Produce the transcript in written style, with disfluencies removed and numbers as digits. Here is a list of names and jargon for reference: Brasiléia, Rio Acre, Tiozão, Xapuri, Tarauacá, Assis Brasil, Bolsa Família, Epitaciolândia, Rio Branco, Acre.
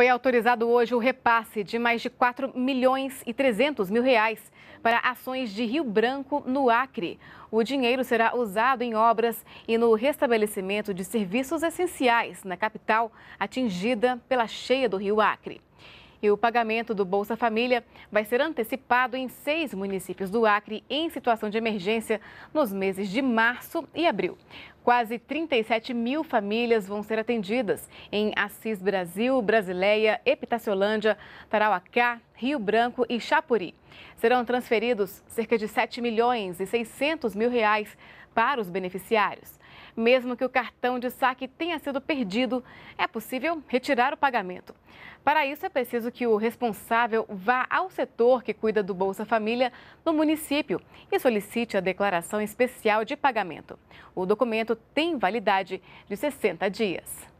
Foi autorizado hoje o repasse de mais de 4 milhões e 300 mil reais para ações de Rio Branco, no Acre. O dinheiro será usado em obras e no restabelecimento de serviços essenciais na capital atingida pela cheia do Rio Acre. E o pagamento do Bolsa Família vai ser antecipado em 6 municípios do Acre em situação de emergência nos meses de março e abril. Quase 37 mil famílias vão ser atendidas em Assis Brasil, Brasiléia, Epitaciolândia, Tarauacá, Rio Branco e Xapuri. Serão transferidos cerca de 7 milhões e 600 mil reais para os beneficiários. Mesmo que o cartão de saque tenha sido perdido, é possível retirar o pagamento. Para isso, é preciso que o responsável vá ao setor que cuida do Bolsa Família no município e solicite a declaração especial de pagamento. O documento tem validade de 60 dias.